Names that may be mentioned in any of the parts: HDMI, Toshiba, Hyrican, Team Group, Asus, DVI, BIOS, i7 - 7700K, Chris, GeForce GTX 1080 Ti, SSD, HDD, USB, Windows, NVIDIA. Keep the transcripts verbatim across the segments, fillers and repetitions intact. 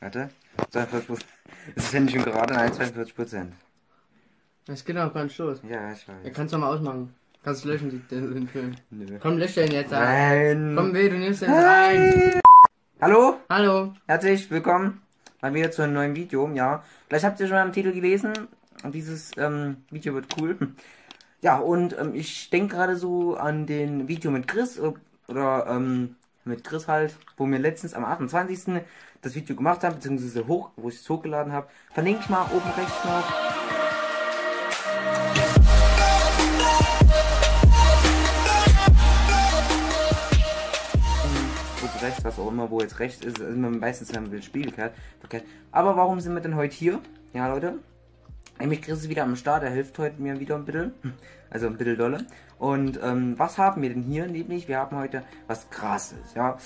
Warte. zweiundvierzig Prozent. Das ist ja nicht schon gerade ein zweiundvierzig Prozent. Das geht auch gar nicht los. Ja, ich weiß. Ja, kannst du mal ausmachen. Kannst du löschen, den Film. Nö. Komm, lösch den jetzt. Nein. Komm, weh, du nimmst den rein. Hallo? Hallo. Herzlich willkommen mal wieder zu einem neuen Video. Ja, vielleicht habt ihr schon mal im Titel gelesen. Und dieses ähm, Video wird cool. Ja, und ähm, ich denke gerade so an den Video mit Chris. Oder ähm, mit Chris halt, wo wir letztens am achtundzwanzigsten das Video gemacht haben, beziehungsweise hoch, wo ich es hochgeladen habe. Verlinke ich mal oben rechts noch. Rechts, was auch immer, wo jetzt rechts ist, ist man meistens, wenn man will, Spiegelkeit. Aber warum sind wir denn heute hier? Ja, Leute. Nämlich Chris ist wieder am Start, er hilft heute mir wieder ein bisschen. Also ein bisschen dolle. Und ähm, was haben wir denn hier? Nämlich, wir haben heute was Krasses, ja.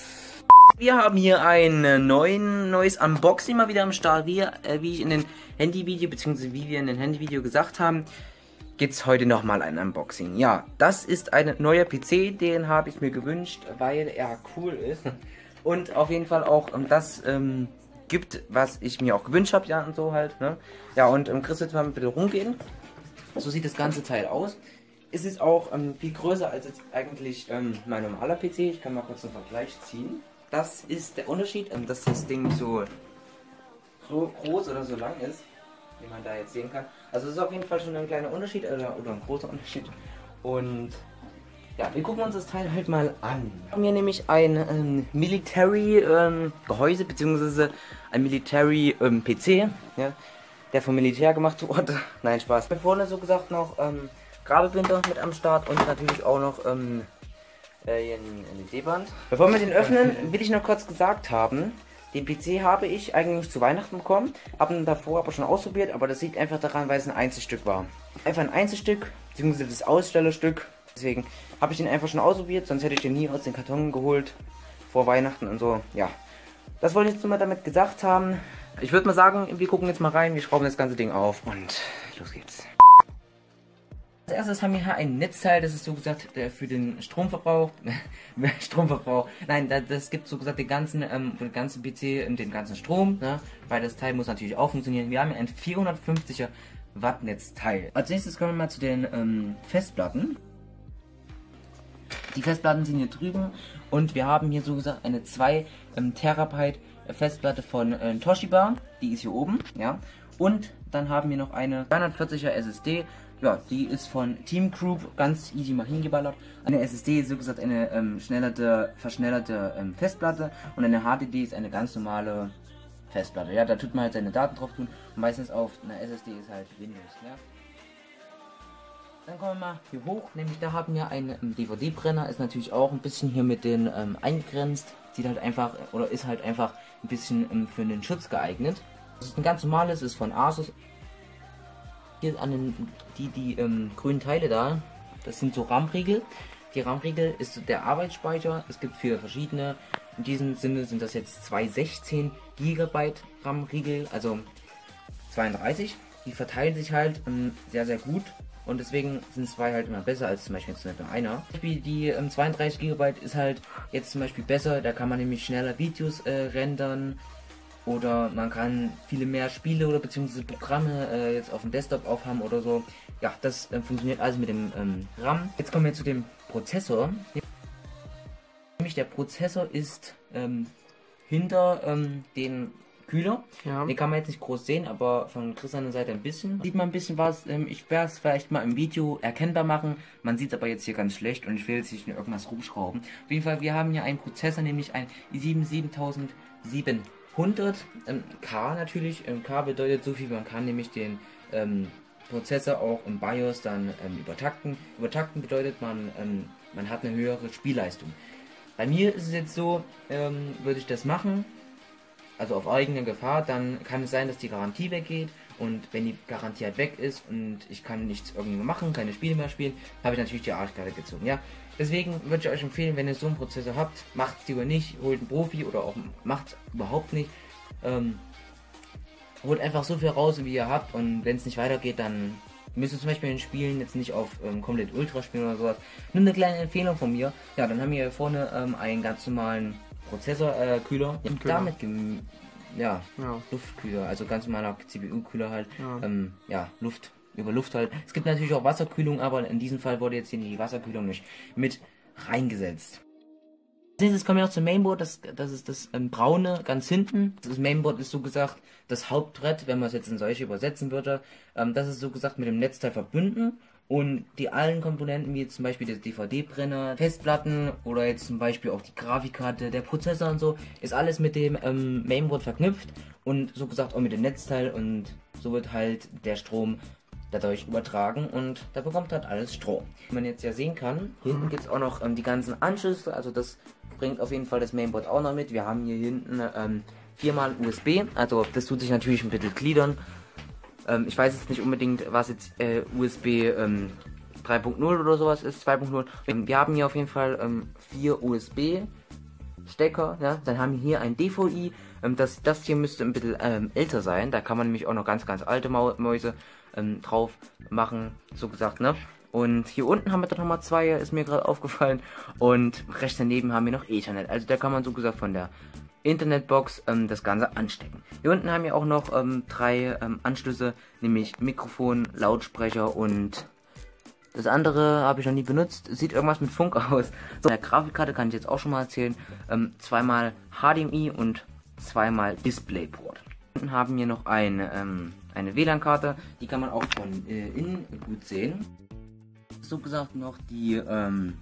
Wir haben hier ein neuen, neues Unboxing mal wieder am Start. Wie, äh, wie ich in den Handyvideo, beziehungsweise wie wir in den Handyvideo gesagt haben, gibt es heute nochmal ein Unboxing. Ja, das ist ein neuer P C, den habe ich mir gewünscht, weil er cool ist. Und auf jeden Fall auch um, das ähm, gibt, was ich mir auch gewünscht habe, ja und so halt. Ne? Ja, und um, Chris wird mal bitte rumgehen. So sieht das ganze Teil aus. Es ist auch ähm, viel größer als jetzt eigentlich ähm, mein normaler P C. Ich kann mal kurz einen Vergleich ziehen. Das ist der Unterschied, ähm, dass das Ding so, so groß oder so lang ist, wie man da jetzt sehen kann. Also es ist auf jeden Fall schon ein kleiner Unterschied oder, oder ein großer Unterschied. Und ja, wir gucken uns das Teil halt mal an. Wir haben hier nämlich ein ähm, Military ähm, Gehäuse bzw. ein Military ähm, P C, ja, der vom Militär gemacht wurde. Nein, Spaß. Hier vorne so gesagt noch ähm, Grabebinder mit am Start und natürlich auch noch ähm, äh, ein L E D-Band. Bevor wir den öffnen, will ich noch kurz gesagt haben, den P C habe ich eigentlich zu Weihnachten bekommen, habe ihn davor aber schon ausprobiert, aber das liegt einfach daran, weil es ein Einzelstück war. Einfach ein Einzelstück, beziehungsweise das Ausstellerstück. Deswegen habe ich den einfach schon ausprobiert, sonst hätte ich den nie aus den Karton geholt vor Weihnachten und so. Ja, das wollte ich jetzt nur mal damit gesagt haben. Ich würde mal sagen, wir gucken jetzt mal rein, wir schrauben das ganze Ding auf und los geht's. Als erstes haben wir hier ein Netzteil, das ist so gesagt für den Stromverbrauch, Stromverbrauch, nein, das, das gibt so gesagt den ganzen, ähm, den ganzen P C und den ganzen Strom, ne? Weil das Teil muss natürlich auch funktionieren. Wir haben hier ein vierhundertfünfziger Watt Netzteil. Als nächstes kommen wir mal zu den ähm, Festplatten. Die Festplatten sind hier drüben und wir haben hier so gesagt eine zwei Terabyte Festplatte von äh, Toshiba, die ist hier oben, ja. Und dann haben wir noch eine dreihundertvierziger S S D. Ja, die ist von Team Group, ganz easy mal hingeballert. Eine S S D ist so gesagt eine ähm, schnellerte, verschnellerte ähm, Festplatte und eine H D D ist eine ganz normale Festplatte. Ja, da tut man halt seine Daten drauf tun und meistens auf einer S S D ist halt Windows. Ja. Dann kommen wir mal hier hoch, nämlich da haben wir einen ähm, D V D-Brenner, ist natürlich auch ein bisschen hier mit den ähm, eingegrenzt. Sieht halt einfach oder ist halt einfach ein bisschen ähm, für den Schutz geeignet. Das ist ein ganz normales, ist von Asus. Hier an den, die, die ähm, grünen Teile da, das sind so RAM-Riegel. Die RAM-Riegel ist der Arbeitsspeicher, es gibt vier verschiedene. In diesem Sinne sind das jetzt zwei sechzehn Gigabyte RAM-Riegel, also zweiunddreißig. Die verteilen sich halt ähm, sehr, sehr gut und deswegen sind zwei halt immer besser als zum Beispiel jetzt nur einer. Die ähm, zweiunddreißig Gigabyte ist halt jetzt zum Beispiel besser, da kann man nämlich schneller Videos äh, rendern. Oder man kann viele mehr Spiele oder beziehungsweise Programme äh, jetzt auf dem Desktop aufhaben oder so. Ja, das äh, funktioniert also mit dem ähm, RAM. Jetzt kommen wir zu dem Prozessor. Nämlich der Prozessor ist ähm, hinter ähm, den Kühler. Ja. Den kann man jetzt nicht groß sehen, aber von Chris an der Seite ein bisschen. Sieht man ein bisschen was. Ähm, ich werde es vielleicht mal im Video erkennbar machen. Man sieht es aber jetzt hier ganz schlecht und ich will jetzt nicht in irgendwas rumschrauben. Auf jeden Fall, wir haben hier einen Prozessor, nämlich ein i sieben siebentausendsieben. hundert K natürlich, K bedeutet so viel, man kann nämlich den ähm, Prozessor auch im BIOS dann ähm, übertakten. Übertakten bedeutet, man, ähm, man hat eine höhere Spielleistung. Bei mir ist es jetzt so, ähm, würde ich das machen, also auf eigene Gefahr, dann kann es sein, dass die Garantie weggeht. Und wenn die Garantie halt weg ist und ich kann nichts irgendwie machen, keine Spiele mehr spielen, habe ich natürlich die Artkarte gezogen, ja. Deswegen würde ich euch empfehlen, wenn ihr so einen Prozessor habt, macht es lieber nicht, holt einen Profi oder auch macht es überhaupt nicht. Ähm, holt einfach so viel raus, wie ihr habt und wenn es nicht weitergeht, dann müsst ihr zum Beispiel in Spielen jetzt nicht auf ähm, komplett Ultra spielen oder sowas. Nur eine kleine Empfehlung von mir. Ja, dann haben wir hier vorne ähm, einen ganz normalen Prozessorkühler. Äh, Kühler. Ja, damit ja, ja. Luftkühler, also ganz normaler C P U-Kühler halt, ja. Ähm, ja, Luft, über Luft halt. Es gibt natürlich auch Wasserkühlung, aber in diesem Fall wurde jetzt hier die Wasserkühlung nicht mit reingesetzt. Als nächstes kommen wir noch zum Mainboard, das, das ist das ähm, braune ganz hinten. Das Mainboard ist so gesagt das Hauptbrett, wenn man es jetzt in solche übersetzen würde. Ähm, das ist so gesagt mit dem Netzteil verbunden. Und die allen Komponenten, wie jetzt zum Beispiel der D V D-Brenner, Festplatten oder jetzt zum Beispiel auch die Grafikkarte, der Prozessor und so, ist alles mit dem ähm, Mainboard verknüpft und so gesagt auch mit dem Netzteil, und so wird halt der Strom dadurch übertragen und da bekommt halt alles Strom. Wie man jetzt ja sehen kann, hinten gibt es auch noch ähm, die ganzen Anschlüsse, also das bringt auf jeden Fall das Mainboard auch noch mit. Wir haben hier hinten ähm, viermal U S B, also das tut sich natürlich ein bisschen gliedern. Ähm, ich weiß jetzt nicht unbedingt, was jetzt äh, U S B ähm, drei punkt null oder sowas ist, zwei punkt null. Wir haben hier auf jeden Fall ähm, vier U S B-Stecker, ja? Dann haben wir hier ein D V I. Ähm, das, das hier müsste ein bisschen ähm, älter sein, da kann man nämlich auch noch ganz, ganz alte Mau Mäuse ähm, drauf machen, so gesagt, ne? Und hier unten haben wir dann nochmal zwei, ist mir gerade aufgefallen. Und rechts daneben haben wir noch Ethernet, also da kann man so gesagt von der Internetbox ähm, das Ganze anstecken. Hier unten haben wir auch noch ähm, drei ähm, Anschlüsse, nämlich Mikrofon, Lautsprecher und das andere habe ich noch nie benutzt. Sieht irgendwas mit Funk aus. So, der Grafikkarte kann ich jetzt auch schon mal erzählen. Ähm, zweimal H D M I und zweimal DisplayPort. Unten haben wir noch eine, ähm, eine W LAN-Karte, die kann man auch von äh, innen gut sehen. So gesagt noch die ähm,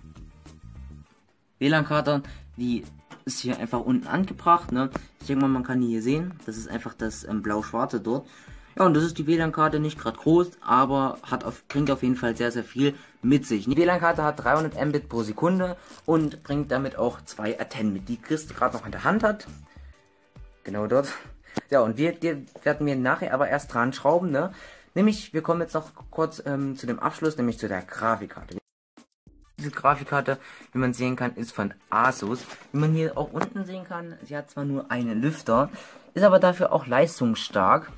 W LAN-Karte, die ist hier einfach unten angebracht, ne? Ich denke mal, man kann die hier sehen. Das ist einfach das ähm, blau-schwarze dort. Ja, und das ist die W LAN-Karte, nicht gerade groß, aber hat auf, bringt auf jeden Fall sehr, sehr viel mit sich. Die W LAN-Karte hat dreihundert Mbit pro Sekunde und bringt damit auch zwei Antennen mit, die Chris gerade noch in der Hand hat. Genau dort. Ja, und wir die werden wir nachher aber erst dran schrauben, ne? Nämlich, wir kommen jetzt noch kurz ähm, zu dem Abschluss, nämlich zu der Grafikkarte. Diese Grafikkarte, wie man sehen kann, ist von Asus. Wie man hier auch unten sehen kann, sie hat zwar nur einen Lüfter, ist aber dafür auch leistungsstark.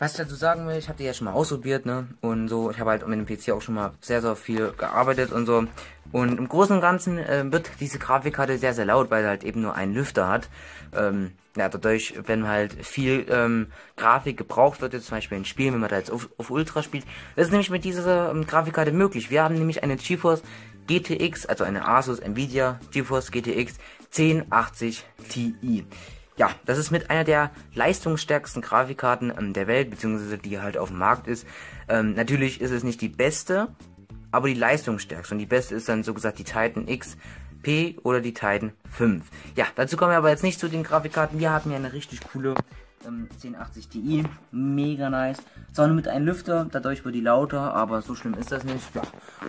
Was ich dazu sagen will, ich habe die ja schon mal ausprobiert, ne? Und so, ich habe halt mit dem P C auch schon mal sehr, sehr viel gearbeitet und so. Und im Großen und Ganzen äh, wird diese Grafikkarte sehr, sehr laut, weil sie halt eben nur einen Lüfter hat. Ähm, ja, dadurch, wenn halt viel ähm, Grafik gebraucht wird, jetzt zum Beispiel in Spielen, wenn man da jetzt auf, auf Ultra spielt, das ist nämlich mit dieser ähm, Grafikkarte möglich. Wir haben nämlich eine GeForce G T X, also eine Asus NVIDIA GeForce G T X zehn achtzig Ti. Ja, das ist mit einer der leistungsstärksten Grafikkarten ähm, der Welt, beziehungsweise die halt auf dem Markt ist. Ähm, natürlich ist es nicht die beste, aber die leistungsstärkste, und die beste ist dann so gesagt die Titan X P oder die Titan fünf. Ja, dazu kommen wir aber jetzt nicht zu den Grafikkarten. Wir haben ja eine richtig coole ähm, zehn achtzig Ti, mega nice. Zwar nur mit einem Lüfter, dadurch wird die lauter, aber so schlimm ist das nicht. Ja.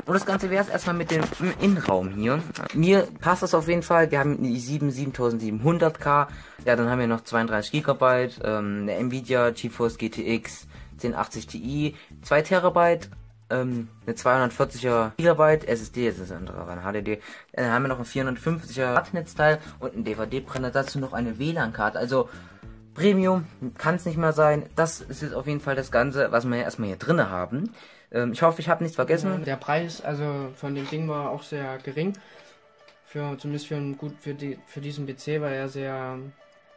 Und das Ganze wäre es erstmal mit dem Innenraum hier. Mir passt das auf jeden Fall. Wir haben die siebentausendsiebenhundert K, ja, dann haben wir noch zweiunddreißig Gigabyte, ähm, eine Nvidia GeForce G T X zehn achtzig Ti, zwei Terabyte, Ähm, eine zweihundertvierziger Gigabyte S S D, jetzt ist das andere, ein H D D. Dann haben wir noch ein vierhundertfünfziger Watt-Netzteil und ein D V D-Brenner, dazu noch eine W LAN-Karte. Also Premium kann es nicht mehr sein. Das ist jetzt auf jeden Fall das Ganze, was wir ja erstmal hier drinne haben. Ähm, ich hoffe, ich habe nichts vergessen. Der Preis, also von dem Ding, war auch sehr gering. Für, zumindest für, einen, gut, für, die, für diesen P C war er sehr...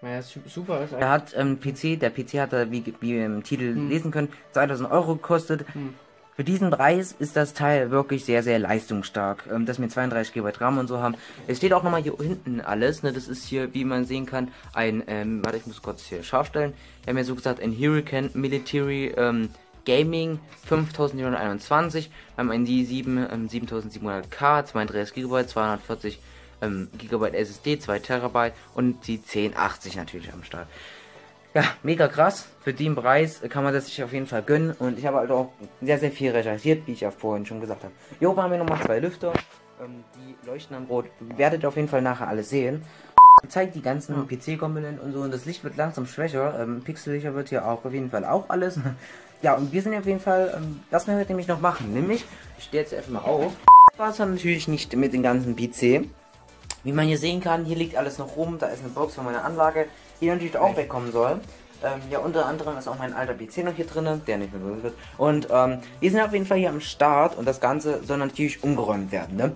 Ja, super ist. Er hat ähm, P C, der P C hat er, wie, wie wir im Titel hm. lesen können, zweitausend Euro gekostet. Hm. Für diesen Preis ist das Teil wirklich sehr, sehr leistungsstark. Ähm, dass wir zweiunddreißig Gigabyte RAM und so haben. Es steht auch nochmal hier hinten alles. Ne? Das ist hier, wie man sehen kann, ein, ähm, warte, ich muss kurz hier scharf stellen. Wir haben ja so gesagt, ein Hyrican Military ähm, Gaming fünftausendsiebenhunderteinundzwanzig. Wir haben ein i sieben ähm, siebentausendsiebenhundert K, zweiunddreißig Gigabyte, zweihundertvierzig Gigabyte S S D, zwei Terabyte und die zehn achtzig natürlich am Start. Ja, mega krass. Für den Preis kann man das sich auf jeden Fall gönnen. Und ich habe halt auch sehr, sehr viel recherchiert, wie ich ja vorhin schon gesagt habe. Hier oben haben wir nochmal zwei Lüfter. Ähm, die leuchten am Rot. Werdet ihr auf jeden Fall nachher alles sehen. Zeigt die ganzen ja. P C-Komponenten und so. Und das Licht wird langsam schwächer. Ähm, pixeliger wird hier auch auf jeden Fall auch alles. Ja, und wir sind auf jeden Fall... Ähm, das werden wir nämlich noch machen. Nämlich, ich stehe jetzt erstmal auf. Das war es dann natürlich nicht mit dem ganzen P C. Wie man hier sehen kann, hier liegt alles noch rum. Da ist eine Box von meiner Anlage, die natürlich auch wegkommen soll. Ähm, ja, unter anderem ist auch mein alter P C noch hier drin, der nicht mehr benutzt wird. Und ähm, wir sind auf jeden Fall hier am Start und das Ganze soll natürlich umgeräumt werden. Ne?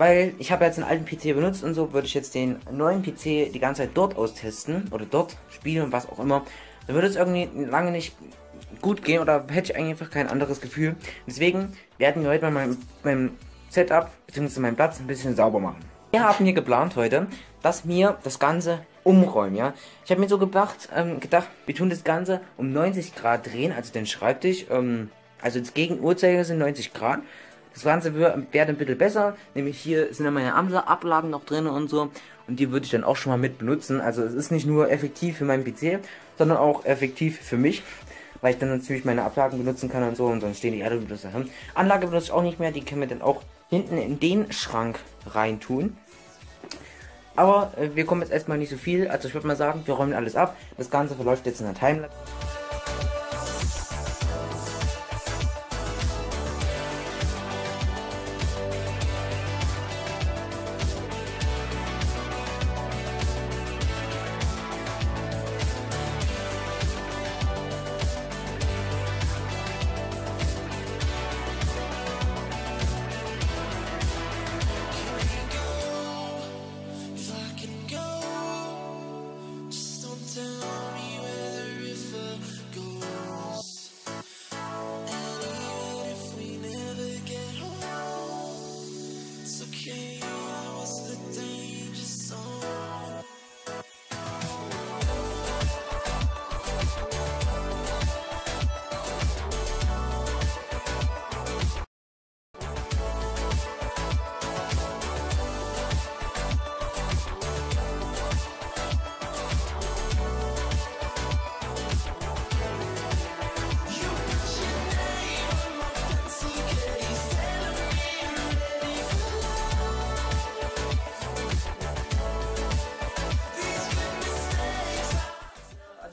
Weil ich habe jetzt einen alten P C benutzt und so, würde ich jetzt den neuen P C die ganze Zeit dort austesten oder dort spielen und was auch immer, dann würde es irgendwie lange nicht gut gehen oder hätte ich einfach kein anderes Gefühl. Deswegen werden wir heute mal mein, mein Setup bzw. meinen Platz ein bisschen sauber machen. Wir haben hier geplant heute, dass wir das Ganze umräumen, ja. Ich habe mir so gedacht, ähm, gedacht, wir tun das Ganze um neunzig Grad drehen, also den Schreibtisch, ähm, also jetzt gegen Uhrzeigersinn neunzig Grad. Das Ganze wäre wär ein bisschen besser, nämlich hier sind ja meine Ablagen noch drin und so, und die würde ich dann auch schon mal mit benutzen. Also es ist nicht nur effektiv für meinen P C, sondern auch effektiv für mich, weil ich dann natürlich meine Ablagen benutzen kann und so, und dann stehen die Erde da hin. Anlage benutze ich auch nicht mehr, die können wir dann auch hinten in den Schrank rein tun. Aber äh, wir kommen jetzt erstmal nicht so viel, also ich würde mal sagen, wir räumen alles ab. Das Ganze verläuft jetzt in der Timelapse.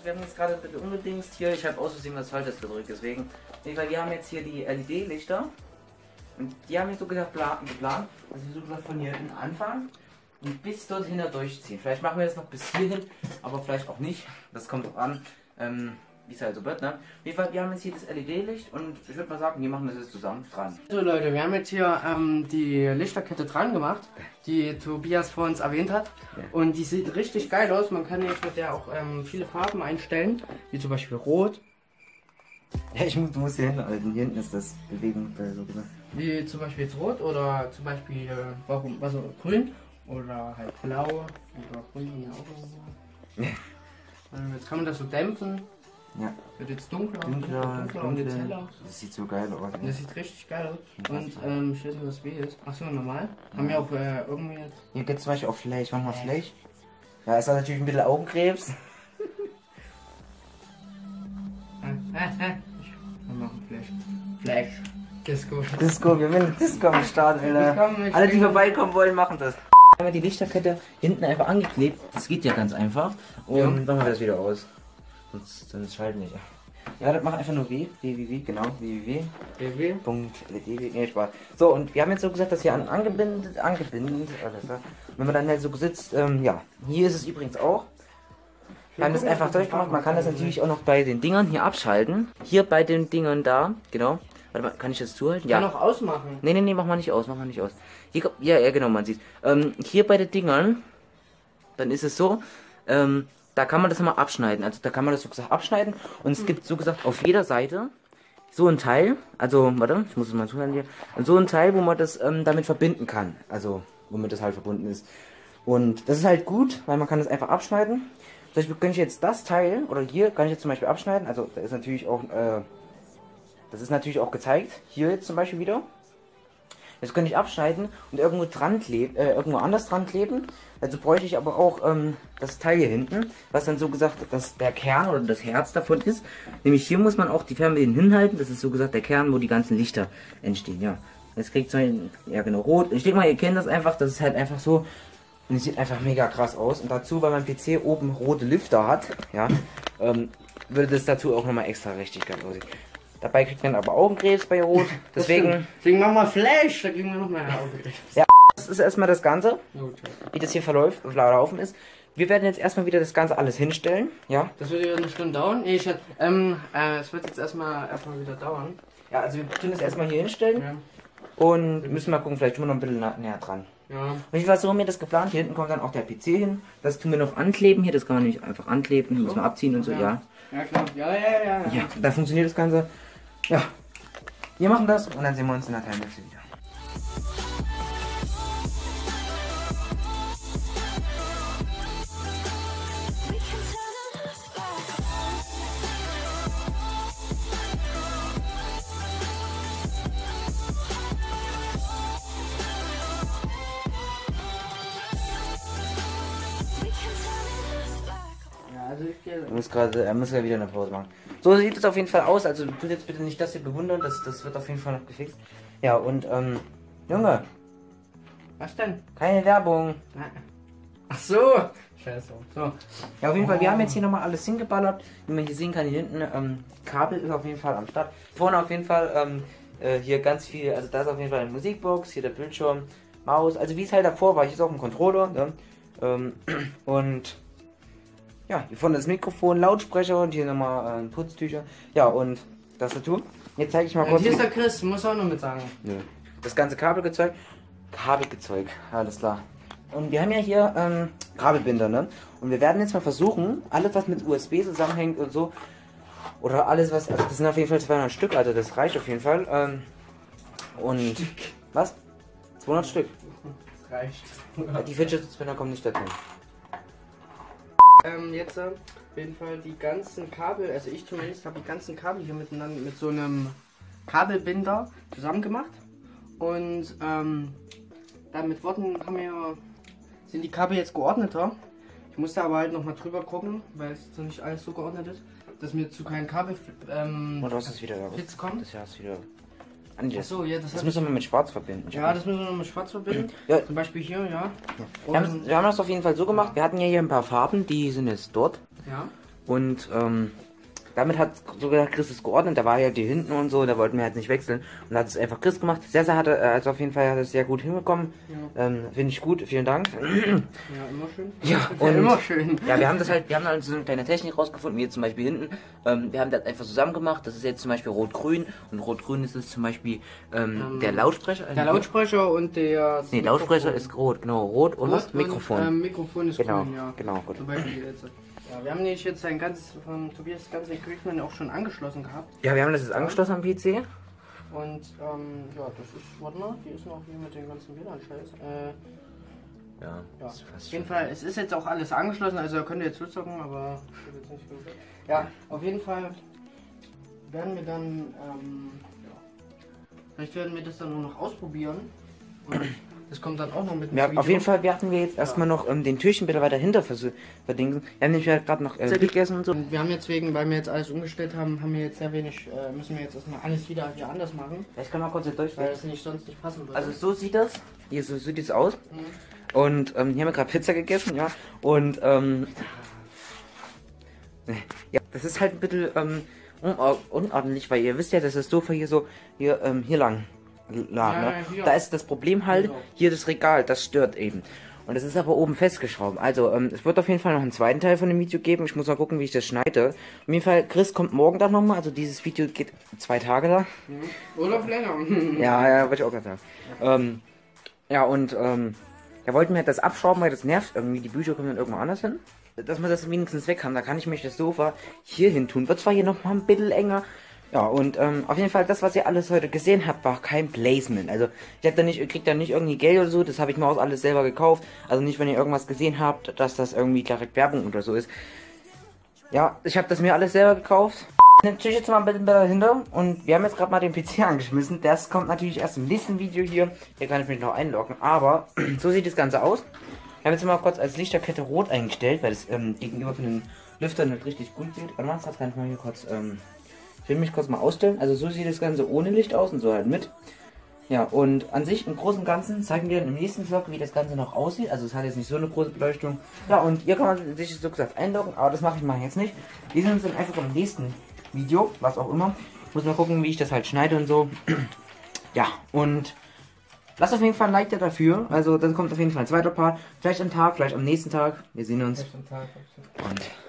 Wir haben jetzt gerade bitte unbedingt hier, ich habe aus Versehen was Falsches gedrückt, deswegen, weil wir haben jetzt hier die L E D-Lichter und die haben jetzt so gedacht, geplant, also so gesagt, von hier hinten anfangen und bis dorthin durchziehen. Vielleicht machen wir das noch bis hierhin, aber vielleicht auch nicht, das kommt drauf an, ähm, wie es halt so wird, ne? Jedenfalls, wir haben jetzt hier das L E D-Licht und ich würde mal sagen, wir machen das jetzt zusammen dran. So Leute, wir haben jetzt hier ähm, die Lichterkette dran gemacht, die Tobias vor uns erwähnt hat. Ja. Und die sieht richtig geil aus. Man kann jetzt mit der auch ähm, viele Farben einstellen, wie zum Beispiel Rot. Ja, ich muss, muss hier hinten, also hier hinten ist das Bewegung, äh, so gesagt. Wie zum Beispiel jetzt Rot oder zum Beispiel äh, warum, was, Grün oder halt Blau oder Grün. Ja. Ähm, jetzt kann man das so dämpfen. Ja. Wird jetzt dunkler, dunkler, dunkler, dunkler und jetzt heller. Das sieht so geil aus. Ne? Das sieht richtig geil aus. Und ähm, ich weiß nicht, was wie ist. Achso, normal. Ja. Haben wir auch äh, irgendwie jetzt. Hier gibt es zum Beispiel auch Fleisch. Machen wir Fleisch. Ja, ist natürlich ein bisschen Augenkrebs. Wir machen Fleisch. Fleisch. Disco. Disco, wir werden Disco am Start, Alter. Alle, die vorbeikommen wollen, machen das. Wir haben die Lichterkette hinten einfach angeklebt. Das geht ja ganz einfach. Und ja. Machen wir das wieder aus. Sonst, sonst schalten nicht. Ja, das macht einfach nur w, w, w, w, genau, w, w, w. Nee, Spaß. So, und wir haben jetzt so gesagt, dass hier an, angebindet, angebindet, alles klar. Wenn man dann halt so sitzt, ähm, ja, hier ist es übrigens auch. Wir haben das einfach durchgemacht, man kann das natürlich auch noch bei den Dingern hier abschalten. Hier bei den Dingern da, genau. Warte mal, kann ich das zuhalten? Ja. Kann noch ausmachen. Nee, nee, nee, mach mal nicht aus, mach mal nicht aus. Hier, ja, ja, genau, man sieht. Ähm, hier bei den Dingern, dann ist es so, ähm, da kann man das mal abschneiden, also da kann man das so gesagt abschneiden und es gibt so gesagt auf jeder Seite so ein Teil, also warte, ich muss es mal zuhören hier, so ein Teil, wo man das ähm, damit verbinden kann, also womit das halt verbunden ist. Und das ist halt gut, weil man kann das einfach abschneiden. Zum Beispiel könnte ich jetzt das Teil, oder hier kann ich jetzt zum Beispiel abschneiden, also da ist natürlich auch, äh, das ist natürlich auch gezeigt, hier jetzt zum Beispiel wieder. Das könnte ich abschneiden und irgendwo dran kleben, äh, irgendwo anders dran kleben. Also bräuchte ich aber auch ähm, das Teil hier hinten, was dann so gesagt, dass der Kern oder das Herz davon ist. Nämlich hier muss man auch die Fernbedienung hinhalten. Das ist so gesagt der Kern, wo die ganzen Lichter entstehen. Ja, jetzt kriegt so ein, ja genau, Rot. Ich denke mal, ihr kennt das einfach. Das ist halt einfach so und es sieht einfach mega krass aus. Und dazu, weil mein P C oben rote Lüfter hat, ja, ähm, würde das dazu auch nochmal extra richtig geil aussehen. Dabei kriegt man aber Augenkrebs bei Rot, deswegen... Deswegen machen wir Flash, da kriegen wir noch mehr Augenkrebs. Ja, das ist erstmal das Ganze, wie das hier verläuft, laufen ist. Wir werden jetzt erstmal wieder das Ganze alles hinstellen, ja. Das wird wieder eine Stunde dauern. Nee, ich hätte, ähm, äh, es wird jetzt erstmal, erstmal wieder dauern. Ja, also wir tun das erstmal hier hinstellen. Ja. Und müssen mal gucken, vielleicht tun wir noch ein bisschen näher dran. Ja. Und ich war so mir das geplant, hier hinten kommt dann auch der P C hin. Das tun wir noch ankleben hier, das kann man nicht einfach ankleben, so. Müssen wir abziehen und so, ja. Ja, ja klar, ja, ja, ja, ja. Ja, da funktioniert das Ganze. Ja, wir machen das und dann sehen wir uns in der Teilmesse wieder. Du musst gerade, er muss ja wieder eine Pause machen. So sieht es auf jeden Fall aus. Also tut jetzt bitte nicht das hier bewundern, das, das wird auf jeden Fall noch gefixt. Ja und ähm, Junge. Was denn? Keine Werbung. Ach so. Scheiße. So. Ja auf jeden Fall, oh. Wir haben jetzt hier nochmal alles hingeballert. Wie man hier sehen kann, hier hinten ähm, Kabel ist auf jeden Fall am Start. Vorne auf jeden Fall ähm, äh, hier ganz viel, also da ist auf jeden Fall eine Musikbox, hier der Bildschirm, Maus. Also wie es halt davor war, hier ist auch ein Controller. Ne? Ähm, und... Ja, hier vorne das Mikrofon, Lautsprecher und hier nochmal äh, Putztücher. Ja, und das dazu. Jetzt zeige ich mal ja, kurz. Hier ist der Chris, muss auch noch mit sagen. Ja. Das ganze Kabelgezeug. Kabelgezeug, alles klar. Und wir haben ja hier ähm, Kabelbinder, ne? Und wir werden jetzt mal versuchen, alles was mit U S B zusammenhängt und so. Oder alles was, also das sind auf jeden Fall zweihundert Stück, also das reicht auf jeden Fall. Ähm, und, Stück. Was? zweihundert Stück. Das reicht. Ja, die Fidget-Spinner kommen nicht dazu. Ähm, jetzt auf jeden Fall die ganzen Kabel, also ich zumindest habe die ganzen Kabel hier miteinander mit so einem Kabelbinder zusammen gemacht und ähm, dann mit Worten haben wir, sind die Kabel jetzt geordneter. Ich musste aber halt nochmal drüber gucken, weil es so nicht alles so geordnet ist, dass mir zu keinem Kabel ähm, und das ist wieder, Blitz kommt. Das ist wieder anders. Achso, ja, das, das müssen wir mit Schwarz verbinden. Ja, das müssen wir mit Schwarz verbinden. Ja. Zum Beispiel hier, ja. Wir haben, wir haben das auf jeden Fall so gemacht. Wir hatten ja hier ein paar Farben, die sind jetzt dort. Ja. Und ähm, damit hat sogar Chris es geordnet. Da war ja die hinten und so, da wollten wir halt nicht wechseln. Und da hat es einfach Chris gemacht. Sehr, sehr hatte, also auf jeden Fall hat es sehr gut hinbekommen. Ja. Ähm, finde ich gut, vielen Dank. Ja, immer schön. Ja, und, ja, immer schön. Ja, wir haben das halt, wir haben halt so eine kleine Technik rausgefunden, wie jetzt zum Beispiel hinten. Ähm, wir haben das einfach zusammen gemacht. Das ist jetzt zum Beispiel rot-grün. Und rot-grün ist es zum Beispiel ähm, um, der Lautsprecher. Der Lautsprecher und der. Nee, Lautsprecher ist rot, genau. Rot und rot das Mikrofon. Und, ähm, Mikrofon ist genau, grün, ja. Genau, gut. Zum Beispiel jetzt. Ja, wir haben nämlich jetzt ein ganzes, von Tobias das ganze Equipment auch schon angeschlossen gehabt. Ja, wir haben das jetzt angeschlossen am P C. Und, ähm, ja, das ist, warte mal, die ist noch hier mit den ganzen W LAN-Scheiß. Äh, ja, ja. Ist fast auf jeden Fall, es ist jetzt auch alles angeschlossen, also könnt ihr jetzt loszocken, aber ich will jetzt nicht genug. Ja, auf jeden Fall werden wir dann, ähm, ja, vielleicht werden wir das dann nur noch ausprobieren. Und das kommt dann auch noch mit. Ja, auf jeden Fall werden wir jetzt erstmal ja. noch ähm, den Türchen bitte weiter hinter verdingen. Wir haben nämlich halt gerade noch äh, gegessen und so. Und wir haben jetzt wegen, weil wir jetzt alles umgestellt haben, haben wir jetzt sehr wenig, äh, müssen wir jetzt erstmal alles wieder hier anders machen. Ich kann mal kurz hier durchschauen. Weil das nicht sonst nicht passen würde. Also so sieht das. Hier so sieht es aus. Mhm. Und ähm, hier haben wir gerade Pizza gegessen, ja. Und ähm, ja, das ist halt ein bisschen ähm, unordentlich, weil ihr wisst ja, dass das Sofa hier so hier, ähm, hier lang. Lag, ja, ne? ja, da ist das Problem halt, ja. hier das Regal, das stört eben. Und das ist aber oben festgeschraubt. Also, ähm, es wird auf jeden Fall noch einen zweiten Teil von dem Video geben. Ich muss mal gucken, wie ich das schneide. Auf jeden Fall, Chris kommt morgen dann nochmal. Also, dieses Video geht zwei Tage da. Ja. Oder länger. ja, ja, würde ich auch gerade sagen. Ja. Ähm, ja, und ähm, da wollten wir halt das abschrauben, weil das nervt irgendwie. Die Bücher kommen dann irgendwo anders hin. Dass wir das wenigstens weg haben, da kann ich mich das Sofa hier hin tun. Wird zwar hier nochmal ein bisschen enger. Ja, und ähm, auf jeden Fall, das, was ihr alles heute gesehen habt, war kein Placement. Also, ich hab da nicht, ihr kriegt da nicht irgendwie Geld oder so, das habe ich mir auch alles selber gekauft. Also nicht, wenn ihr irgendwas gesehen habt, dass das irgendwie direkt Werbung oder so ist. Ja, ich habe das mir alles selber gekauft. Natürlich jetzt mal ein bisschen dahinter. Und wir haben jetzt gerade mal den P C angeschmissen. Das kommt natürlich erst im nächsten Video hier. Hier kann ich mich noch einloggen, aber so sieht das Ganze aus. Ich habe jetzt mal kurz als Lichterkette rot eingestellt, weil es ähm, gegenüber von den Lüftern nicht richtig gut sieht. Aber man kann mal hier kurz... Ähm, Ich will mich kurz mal ausstellen. Also so sieht das Ganze ohne Licht aus und so halt mit. Ja, und an sich im Großen und Ganzen zeigen wir dann im nächsten Vlog, wie das Ganze noch aussieht. Also es hat jetzt nicht so eine große Beleuchtung. Ja, und hier kann man sich so gesagt einloggen, aber das mache ich mal jetzt nicht. Wir sehen uns dann einfach im nächsten Video, was auch immer. Ich muss mal gucken, wie ich das halt schneide und so. Ja, und lasst auf jeden Fall ein Like da dafür. Also dann kommt auf jeden Fall ein zweiter Part. Vielleicht am Tag, vielleicht am nächsten Tag. Wir sehen uns. Und...